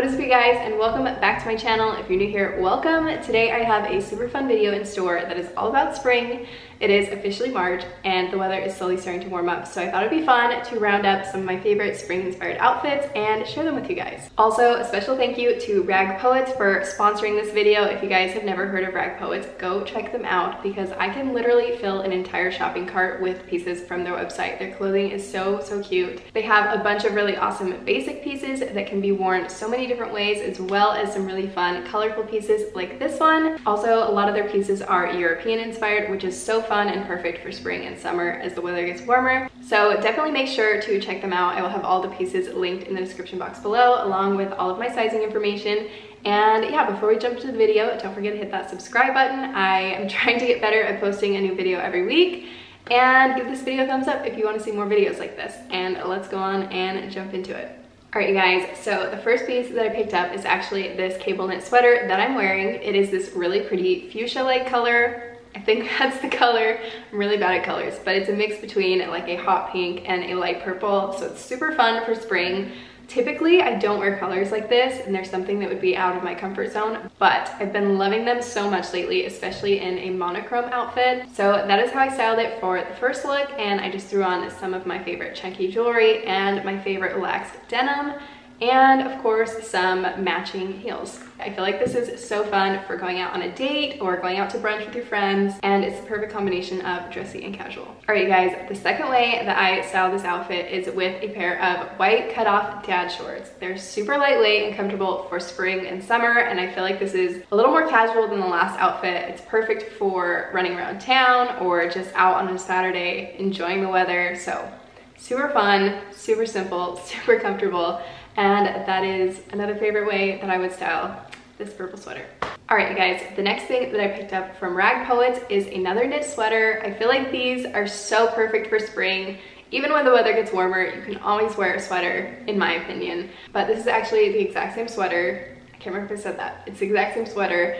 What is up you guys, and welcome back to my channel. If you're new here, welcome. Today I have a super fun video in store that is all about spring. It is officially March and the weather is slowly starting to warm up, so I thought it'd be fun to round up some of my favorite spring inspired outfits and share them with you guys. Also, a special thank you to Rag Poets for sponsoring this video. If you guys have never heard of Rag Poets, go check them out because I can literally fill an entire shopping cart with pieces from their website. Their clothing is so cute. They have a bunch of really awesome basic pieces that can be worn so many different ways, as well as some really fun colorful pieces like this one. Also, a lot of their pieces are European inspired, which is so fun and perfect for spring and summer as the weather gets warmer. So definitely make sure to check them out. I will have all the pieces linked in the description box below, along with all of my sizing information. And yeah, before we jump to the video, don't forget to hit that subscribe button. I am trying to get better at posting a new video every week. And give this video a thumbs up if you want to see more videos like this. And let's go on and jump into it. Alright you guys, so the first piece that I picked up is actually this cable knit sweater that I'm wearing. It is this really pretty fuchsia-like color. I think that's the color. I'm really bad at colors, but it's a mix between like a hot pink and a light purple, so it's super fun for spring. Typically, I don't wear colors like this, and there's something that would be out of my comfort zone, but I've been loving them so much lately, especially in a monochrome outfit. So that is how I styled it for the first look, and I just threw on some of my favorite chunky jewelry and my favorite relaxed denim, and of course some matching heels. I feel like this is so fun for going out on a date or going out to brunch with your friends, and it's the perfect combination of dressy and casual. Alright you guys, the second way that I style this outfit is with a pair of white cutoff dad shorts. They're super lightweight and comfortable for spring and summer, and I feel like this is a little more casual than the last outfit. It's perfect for running around town or just out on a Saturday enjoying the weather. So super fun, super simple, super comfortable. And that is another favorite way that I would style this purple sweater. All right, you guys, the next thing that I picked up from Rag Poets is another knit sweater. I feel like these are so perfect for spring. Even when the weather gets warmer, you can always wear a sweater, in my opinion. But this is actually the exact same sweater. I can't remember if I said that. It's the exact same sweater,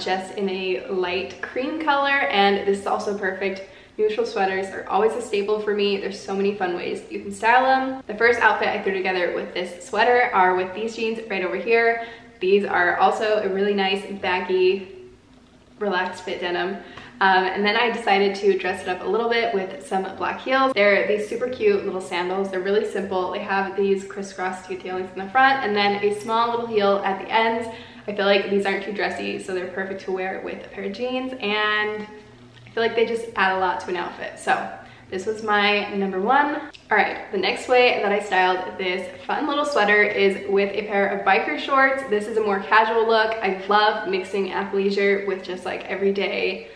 just in a light cream color. And this is also perfect. Neutral sweaters are always a staple for me. There's so many fun ways you can style them. The first outfit I threw together with this sweater are with these jeans right over here. These are also a really nice baggy relaxed fit denim. And then I decided to dress it up a little bit with some black heels. They're these super cute little sandals. They're really simple. They have these crisscross detailings in the front and then a small little heel at the ends. I feel like these aren't too dressy, so they're perfect to wear with a pair of jeans, and I feel like they just add a lot to an outfit. So this was my number one. All right, the next way that I styled this fun little sweater is with a pair of biker shorts. This is a more casual look. I love mixing athleisure with just like everyday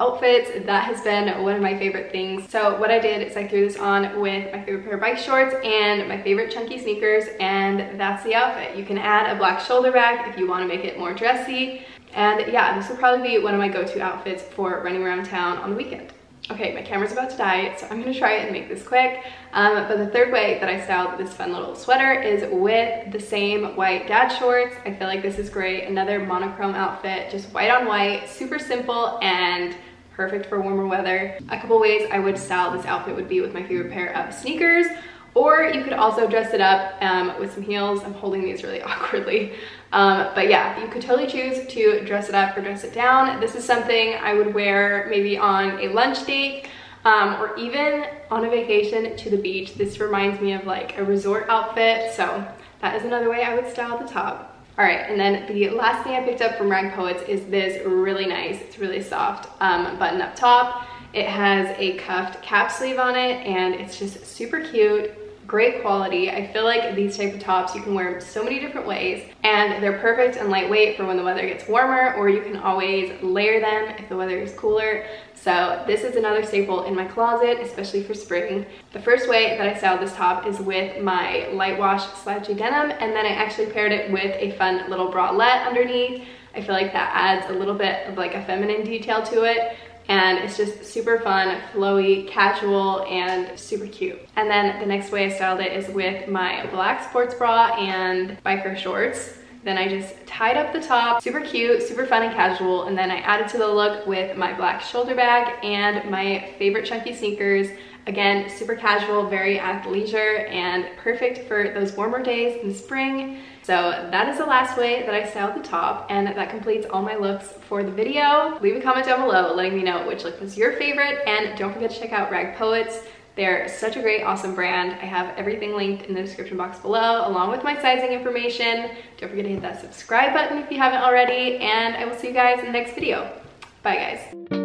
outfits. That has been one of my favorite things. So what I did is I threw this on with my favorite pair of bike shorts and my favorite chunky sneakers, and that's the outfit. You can add a black shoulder bag if you want to make it more dressy. And yeah, this will probably be one of my go-to outfits for running around town on the weekend. Okay, my camera's about to die, so I'm gonna try and make this quick. But the third way that I styled this fun little sweater is with the same white dad shorts. I feel like this is great. Another monochrome outfit, just white on white, super simple and perfect for warmer weather. A couple ways I would style this outfit would be with my favorite pair of sneakers, or you could also dress it up with some heels. I'm holding these really awkwardly. But yeah, you could totally choose to dress it up or dress it down. This is something I would wear maybe on a lunch date or even on a vacation to the beach. This reminds me of like a resort outfit. So that is another way I would style the top. All right, and then the last thing I picked up from Rag Poets is this really nice, it's really soft button up top. It has a cuffed cap sleeve on it, and it's just super cute. Great quality. I feel like these type of tops you can wear so many different ways, and they're perfect and lightweight for when the weather gets warmer, or you can always layer them if the weather is cooler. So this is another staple in my closet, especially for spring. The first way that I styled this top is with my light wash slouchy denim, and then I actually paired it with a fun little bralette underneath. I feel like that adds a little bit of like a feminine detail to it. And it's just super fun, flowy, casual, and super cute. And then the next way I styled it is with my black sports bra and biker shorts. Then I just tied up the top, super cute, super fun and casual. And then I added to the look with my black shoulder bag and my favorite chunky sneakers. Again, super casual, very athleisure, and perfect for those warmer days in the spring. So that is the last way that I styled the top, and that completes all my looks for the video. Leave a comment down below letting me know which look was your favorite, and don't forget to check out Rag Poets. They're such a great, awesome brand. I have everything linked in the description box below, along with my sizing information. Don't forget to hit that subscribe button if you haven't already, and I will see you guys in the next video. Bye guys.